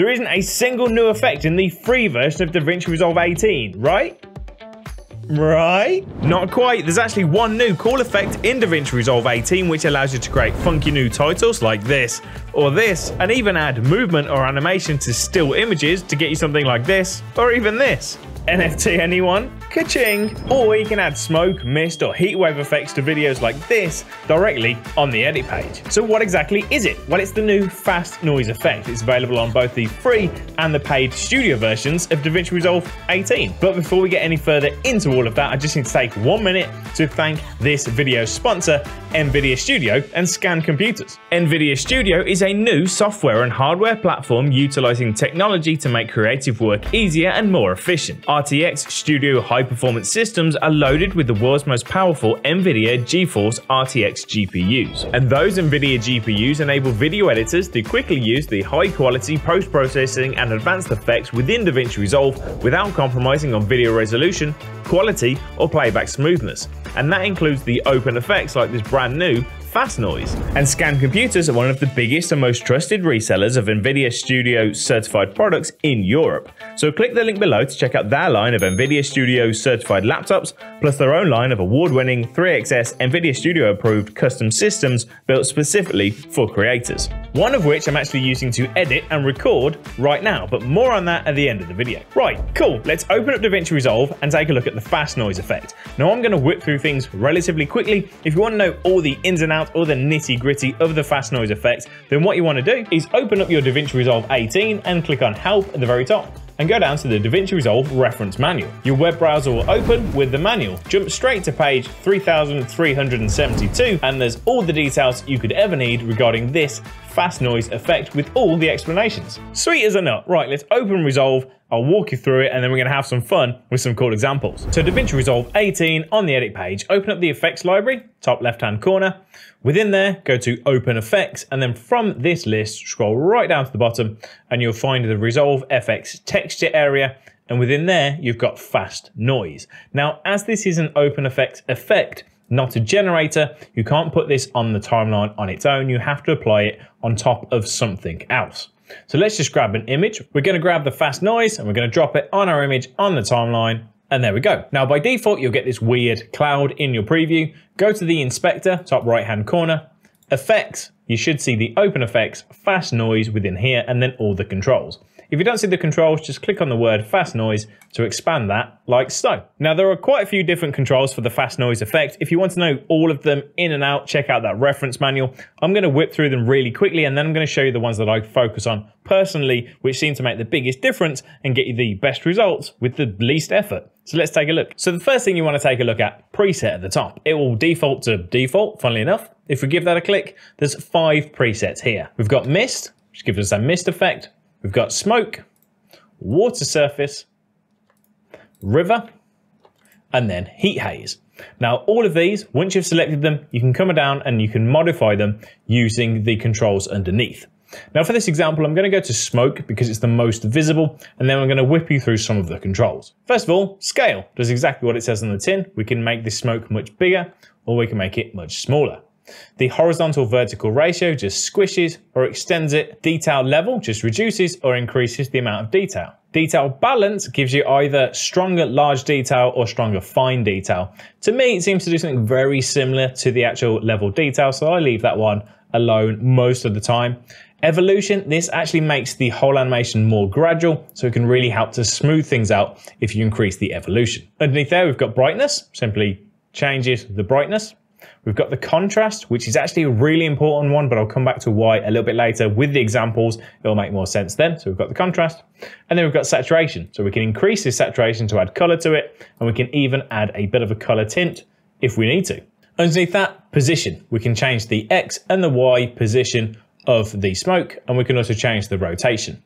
There isn't a single new effect in the free version of DaVinci Resolve 18, right? Right? Not quite. There's actually one new cool effect in DaVinci Resolve 18 which allows you to create funky new titles like this, or this, and even add movement or animation to still images to get you something like this, or even this. NFT anyone? Ka-ching! Or you can add smoke, mist, or heatwave effects to videos like this directly on the edit page. So what exactly is it? Well, it's the new Fast Noise effect. It's available on both the free and the paid studio versions of DaVinci Resolve 18. But before we get any further into all of that, I just need to take 1 minute to thank this video's sponsor, Nvidia Studio and Scan Computers. Nvidia Studio is a new software and hardware platform utilizing technology to make creative work easier and more efficient. RTX Studio high-performance systems are loaded with the world's most powerful NVIDIA GeForce RTX GPUs. And those NVIDIA GPUs enable video editors to quickly use the high-quality post-processing and advanced effects within DaVinci Resolve without compromising on video resolution, quality, or playback smoothness. And that includes the open effects like this brand new Fast Noise. And Scan Computers are one of the biggest and most trusted resellers of NVIDIA Studio certified products in Europe. So click the link below to check out their line of NVIDIA Studio certified laptops, plus their own line of award-winning 3XS NVIDIA Studio approved custom systems built specifically for creators. One of which I'm actually using to edit and record right now, but more on that at the end of the video. Right, cool, let's open up DaVinci Resolve and take a look at the Fast Noise effect. Now I'm gonna whip through things relatively quickly. If you wanna know all the ins and outs or the nitty-gritty of the Fast Noise effect, then what you want to do is open up your DaVinci Resolve 18 and click on Help at the very top, and go down to the DaVinci Resolve reference manual. Your web browser will open with the manual. Jump straight to page 3372, and there's all the details you could ever need regarding this Fast Noise effect with all the explanations. Sweet as a nut. Right, let's open Resolve. I'll walk you through it and then we're gonna have some fun with some cool examples. So DaVinci Resolve 18 on the edit page, open up the effects library, top left-hand corner. Within there, go to open effects, and then from this list, scroll right down to the bottom and you'll find the Resolve FX texture area. And within there, you've got Fast Noise. Now, as this is an open effects effect, not a generator, you can't put this on the timeline on its own. You have to apply it on top of something else. So let's just grab an image. We're gonna grab the Fast Noise and we're gonna drop it on our image on the timeline, and there we go. Now by default, you'll get this weird cloud in your preview. Go to the inspector, top right-hand corner, effects, you should see the open effects, Fast Noise within here, and then all the controls. If you don't see the controls, just click on the word Fast Noise to expand that like so. Now there are quite a few different controls for the Fast Noise effect. If you want to know all of them in and out, check out that reference manual. I'm gonna whip through them really quickly and then I'm gonna show you the ones that I focus on personally, which seem to make the biggest difference and get you the best results with the least effort. So let's take a look. So the first thing you wanna take a look at, preset at the top. It will default to default, funnily enough. If we give that a click, there's 5 presets here. We've got mist, which gives us a mist effect. We've got smoke, water surface, river, and then heat haze. Now all of these, once you've selected them, you can come down and you can modify them using the controls underneath. Now for this example, I'm gonna go to smoke because it's the most visible, and then I'm gonna whip you through some of the controls. First of all, scale does exactly what it says on the tin. We can make the smoke much bigger, or we can make it much smaller. The horizontal vertical ratio just squishes or extends it. Detail level just reduces or increases the amount of detail. Detail balance gives you either stronger large detail or stronger fine detail. To me, it seems to do something very similar to the actual level detail, so I leave that one alone most of the time. Evolution, this actually makes the whole animation more gradual, so it can really help to smooth things out if you increase the evolution. Underneath there, we've got brightness, simply changes the brightness. We've got the contrast, which is actually a really important one, but I'll come back to why a little bit later with the examples. It'll make more sense then. So we've got the contrast, and then we've got saturation. So we can increase this saturation to add color to it, and we can even add a bit of a color tint if we need to. Underneath that, position. We can change the X and the Y position of the smoke, and we can also change the rotation.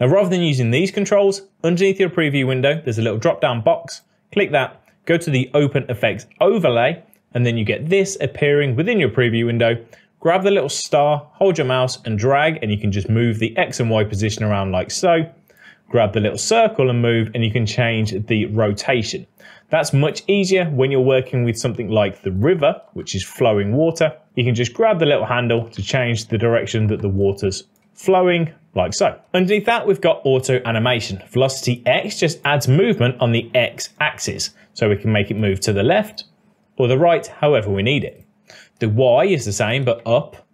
Now, rather than using these controls, underneath your preview window, there's a little drop-down box. Click that, go to the Open Effects Overlay, and then you get this appearing within your preview window. Grab the little star, hold your mouse and drag, and you can just move the X and Y position around like so. Grab the little circle and move, and you can change the rotation. That's much easier when you're working with something like the river, which is flowing water. You can just grab the little handle to change the direction that the water's flowing like so. Underneath that, we've got auto animation. Velocity X just adds movement on the X axis, so we can make it move to the left or the right, however we need it. The Y is the same, but up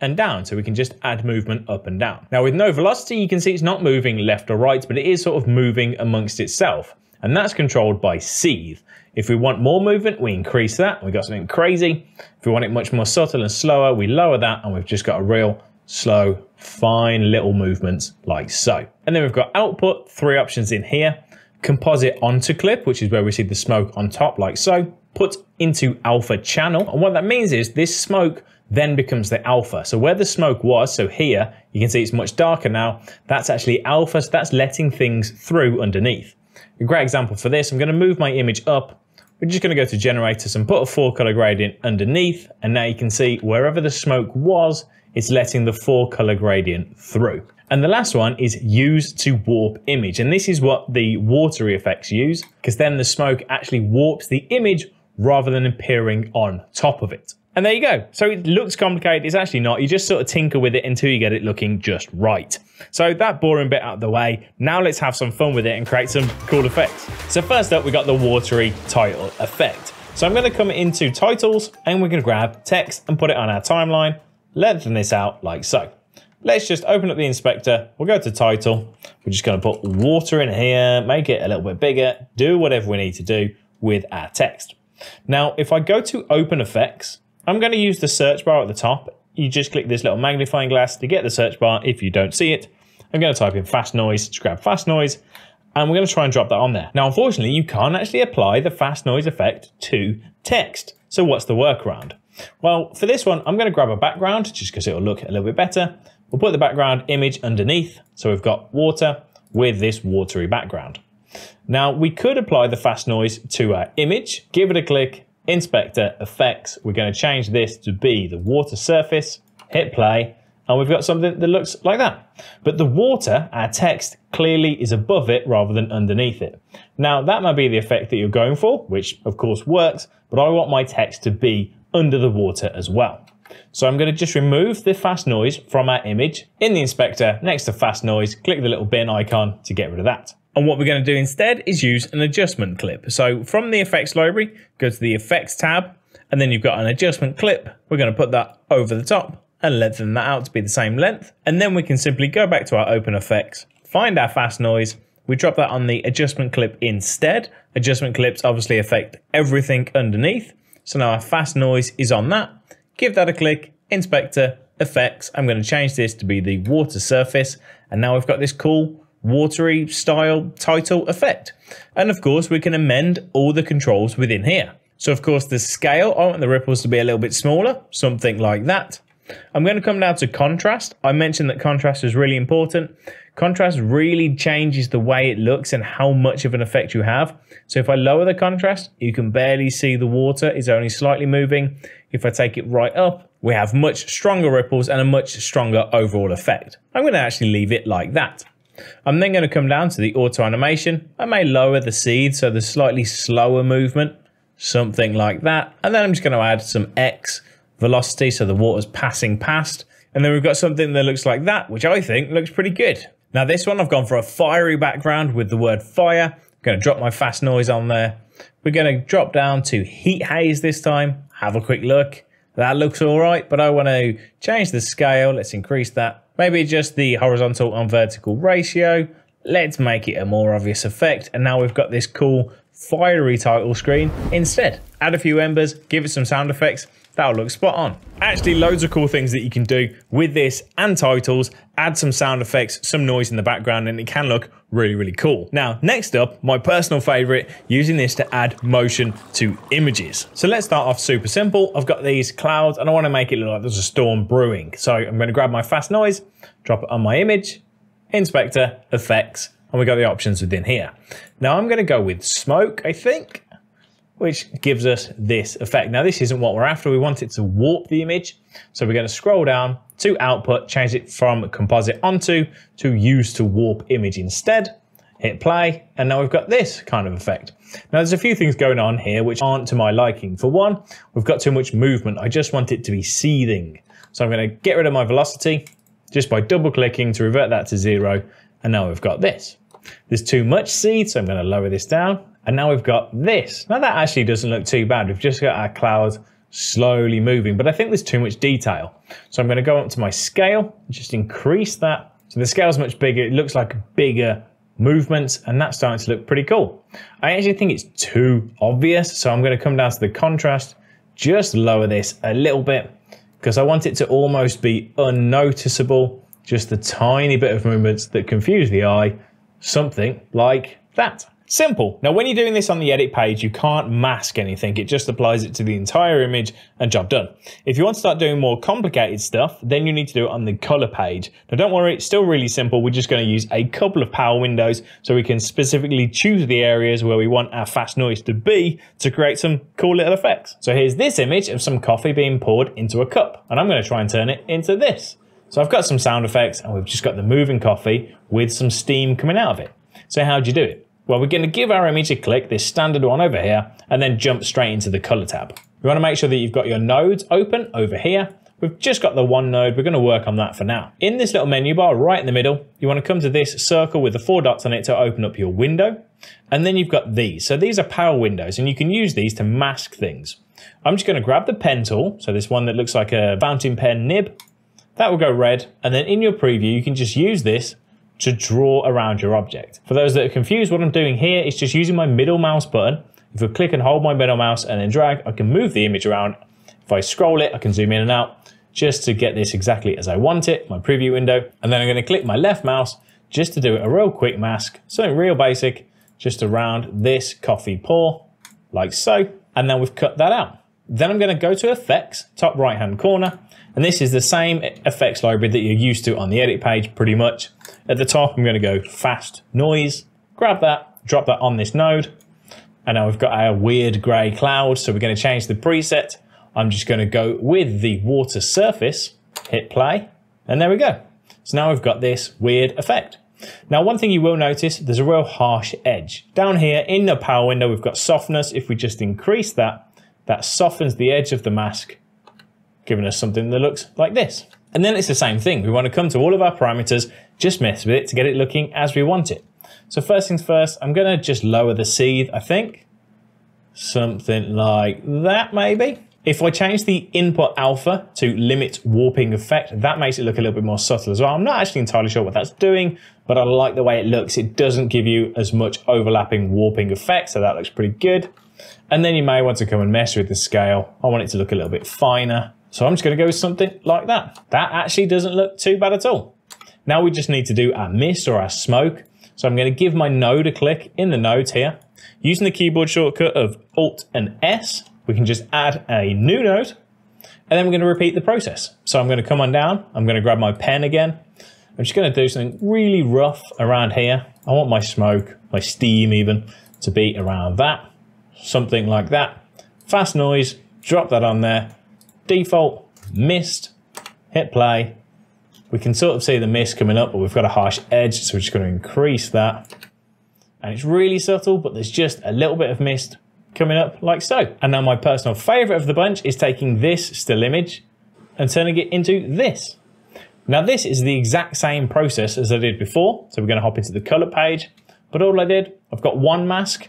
and down, so we can just add movement up and down. Now with no velocity, you can see it's not moving left or right, but it is sort of moving amongst itself, and that's controlled by seethe. If we want more movement, we increase that, we got something crazy. If we want it much more subtle and slower, we lower that, and we've just got a real slow, fine little movements like so. And then we've got output, three options in here. Composite onto clip, which is where we see the smoke on top like so. Put into alpha channel, and what that means is this smoke then becomes the alpha. So where the smoke was, so here, you can see it's much darker now, that's actually alpha, so that's letting things through underneath. A great example for this, I'm gonna move my image up, we're just gonna go to generators and put a 4-color gradient underneath, and now you can see wherever the smoke was, it's letting the 4-color gradient through. And the last one is use to warp image, and this is what the watery effects use, because then the smoke actually warps the image rather than appearing on top of it. And there you go. So it looks complicated, it's actually not. You just sort of tinker with it until you get it looking just right. So that boring bit out of the way, now let's have some fun with it and create some cool effects. So first up, we got the watery title effect. So I'm gonna come into titles and we're gonna grab text and put it on our timeline, lengthen this out like so. Let's just open up the inspector, we'll go to title, we're just gonna put water in here, make it a little bit bigger, do whatever we need to do with our text. Now, if I go to open effects, I'm going to use the search bar at the top. You just click this little magnifying glass to get the search bar if you don't see it. I'm going to type in Fast Noise, just grab Fast Noise, and we're going to try and drop that on there. Now, unfortunately, you can't actually apply the Fast Noise effect to text. So what's the workaround? Well, for this one, I'm going to grab a background just because it'll look a little bit better. We'll put the background image underneath. So we've got water with this watery background. Now we could apply the fast noise to our image, give it a click, inspector, effects, we're going to change this to be the water surface, hit play, and we've got something that looks like that. But the water, our text, clearly is above it rather than underneath it. Now that might be the effect that you're going for, which of course works, but I want my text to be under the water as well. So I'm going to just remove the fast noise from our image. In the inspector, next to fast noise, click the little bin icon to get rid of that. And what we're going to do instead is use an adjustment clip. So from the effects library, go to the effects tab, and then you've got an adjustment clip. We're going to put that over the top and lengthen that out to be the same length. And then we can simply go back to our open effects, find our fast noise. We drop that on the adjustment clip instead. Adjustment clips obviously affect everything underneath. So now our fast noise is on that. Give that a click, inspector, effects. I'm going to change this to be the water surface. And now we've got this cool watery style title effect. And of course, we can amend all the controls within here. So of course, the scale, I want the ripples to be a little bit smaller, something like that. I'm going to come down to contrast. I mentioned that contrast is really important. Contrast really changes the way it looks and how much of an effect you have. So if I lower the contrast, you can barely see the water, it's only slightly moving. If I take it right up, we have much stronger ripples and a much stronger overall effect. I'm going to actually leave it like that. I'm then going to come down to the auto animation. I may lower the seed, so the slightly slower movement, something like that. And then I'm just going to add some X velocity, so the water's passing past. And then we've got something that looks like that, which I think looks pretty good. Now this one, I've gone for a fiery background with the word fire. I'm going to drop my fast noise on there. We're going to drop down to heat haze this time. Have a quick look. That looks all right, but I want to change the scale. Let's increase that. Maybe just the horizontal and vertical ratio. Let's make it a more obvious effect. And now we've got this cool fiery title screen instead. Add a few embers, give it some sound effects. That'll look spot on. Actually, loads of cool things that you can do with this and titles. Add some sound effects, some noise in the background, and it can look really, really cool. Now, next up, my personal favorite, using this to add motion to images. So let's start off super simple. I've got these clouds and I want to make it look like there's a storm brewing. So I'm going to grab my fast noise, drop it on my image, inspector, effects, and we got the options within here. Now I'm going to go with smoke, I think, which gives us this effect. Now this isn't what we're after, we want it to warp the image. So we're gonna scroll down to output, change it from composite onto to use to warp image instead, hit play, and now we've got this kind of effect. Now there's a few things going on here which aren't to my liking. For one, we've got too much movement. I just want it to be seething. So I'm gonna get rid of my velocity, just by double clicking to revert that to zero. And now we've got this. There's too much seed, so I'm going to lower this down. And now we've got this. Now that actually doesn't look too bad. We've just got our cloud slowly moving, but I think there's too much detail. So I'm going to go up to my scale, just increase that. So the scale's much bigger. It looks like a bigger movement, and that's starting to look pretty cool. I actually think it's too obvious. So I'm going to come down to the contrast, just lower this a little bit, because I want it to almost be unnoticeable. Just the tiny bit of movements that confuse the eye, something like that. Simple. Now, when you're doing this on the edit page, you can't mask anything. It just applies it to the entire image and job done. If you want to start doing more complicated stuff, then you need to do it on the color page. Now, don't worry, it's still really simple. We're just going to use a couple of power windows so we can specifically choose the areas where we want our fast noise to be to create some cool little effects. So here's this image of some coffee being poured into a cup, and I'm going to try and turn it into this. So I've got some sound effects, and we've just got the moving coffee with some steam coming out of it. So how do you do it? Well, we're going to give our image a click, this standard one over here, and then jump straight into the color tab. You want to make sure that you've got your nodes open over here. We've just got the one node. We're going to work on that for now. In this little menu bar right in the middle, you want to come to this circle with the four dots on it to open up your window. And then you've got these. So these are power windows, and you can use these to mask things. I'm just going to grab the pen tool. So this one that looks like a fountain pen nib. That will go red. And then in your preview, you can just use this to draw around your object. For those that are confused, what I'm doing here is just using my middle mouse button. If I click and hold my middle mouse and then drag, I can move the image around. If I scroll it, I can zoom in and out just to get this exactly as I want it, my preview window. And then I'm gonna click my left mouse just to do a real quick mask, something real basic, just around this coffee pour, like so. And then we've cut that out. Then I'm going to go to effects, top right hand corner, and this is the same effects library that you're used to on the edit page pretty much. At the top, I'm going to go fast noise, grab that, drop that on this node, and now we've got our weird grey cloud, so we're going to change the preset. I'm just going to go with the water surface, hit play, and there we go. So now we've got this weird effect. Now, one thing you will notice, there's a real harsh edge. Down here in the power window, we've got softness. If we just increase that, that softens the edge of the mask, giving us something that looks like this. And then it's the same thing. We want to come to all of our parameters, just mess with it to get it looking as we want it. So first things first, I'm going to just lower the seed, I think. Something like that, maybe. If I change the input alpha to limit warping effect, that makes it look a little bit more subtle as well. I'm not actually entirely sure what that's doing, but I like the way it looks. It doesn't give you as much overlapping warping effect, so that looks pretty good. And then you may want to come and mess with the scale. I want it to look a little bit finer. So I'm just going to go with something like that. That actually doesn't look too bad at all. Now we just need to do our mist or our smoke. So I'm going to give my node a click in the nodes here. Using the keyboard shortcut of Alt and S, we can just add a new node. And then we're going to repeat the process. So I'm going to come on down. I'm going to grab my pen again. I'm just going to do something really rough around here. I want my smoke, my steam even, to be around that. Something like that. Fast noise, drop that on there. Default, mist, hit play. We can sort of see the mist coming up, but we've got a harsh edge, so we're just going to increase that. And it's really subtle, but there's just a little bit of mist coming up like so. And now my personal favorite of the bunch is taking this still image and turning it into this. Now this is the exact same process as I did before. So we're going to hop into the color page, but all I did, I've got one mask,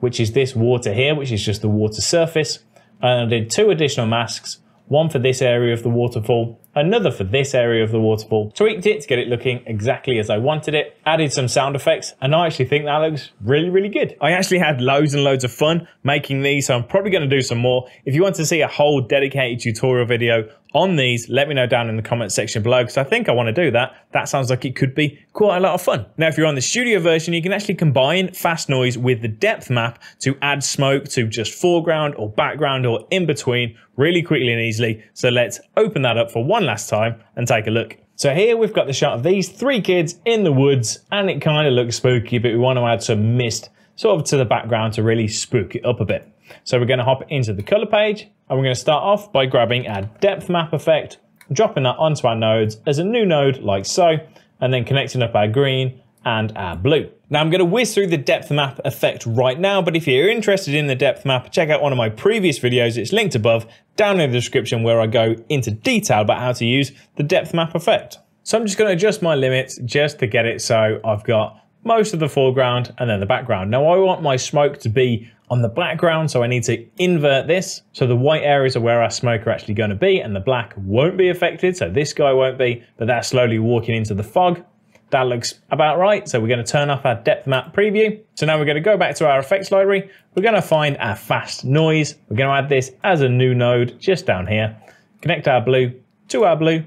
which is this water here, which is just the water surface. And I did two additional masks, one for this area of the waterfall, another for this area of the waterfall, tweaked it to get it looking exactly as I wanted it, added some sound effects, and I actually think that looks really, really good. I actually had loads and loads of fun making these, so I'm probably going to do some more. If you want to see a whole dedicated tutorial video on these, let me know down in the comments section below, because I think I want to do that. That sounds like it could be quite a lot of fun. Now, if you're on the studio version, you can actually combine fast noise with the depth map to add smoke to just foreground or background or in between really quickly and easily. So let's open that up for one last time and take a look. So here we've got the shot of these three kids in the woods, and it kind of looks spooky, but we want to add some mist sort of to the background to really spook it up a bit. So we're going to hop into the color page, and we're going to start off by grabbing our depth map effect, dropping that onto our nodes as a new node like so, and then connecting up our green and our blue. Now I'm going to whiz through the depth map effect right now, but if you're interested in the depth map, check out one of my previous videos. It's linked above, down in the description, where I go into detail about how to use the depth map effect. So I'm just going to adjust my limits just to get it so I've got most of the foreground and then the background. Now I want my smoke to be on the background, so I need to invert this. So the white areas are where our smoke are actually going to be and the black won't be affected. So this guy won't be, but that's slowly walking into the fog. That looks about right. So we're going to turn off our depth map preview. So now we're going to go back to our effects library. We're going to find our fast noise. We're going to add this as a new node just down here. Connect our blue to our blue.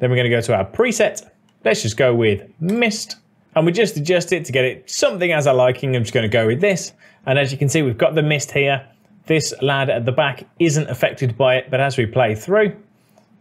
Then we're going to go to our preset. Let's just go with mist. And we just adjust it to get it something as I liking. I'm just going to go with this. And as you can see, we've got the mist here. This lad at the back isn't affected by it, but as we play through,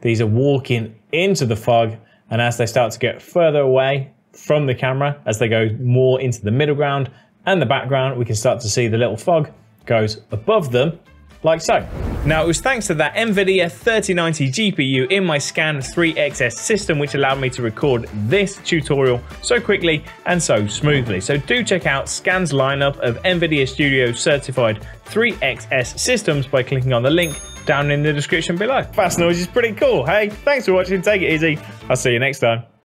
these are walking into the fog. And as they start to get further away from the camera, as they go more into the middle ground and the background, we can start to see the little fog goes above them like so. Now it was thanks to that Nvidia 3090 GPU in my Scan 3XS system which allowed me to record this tutorial so quickly and so smoothly. So do check out Scan's lineup of Nvidia Studio certified 3XS systems by clicking on the link down in the description below. Fast Noise is pretty cool, hey? Thanks for watching, take it easy. I'll see you next time.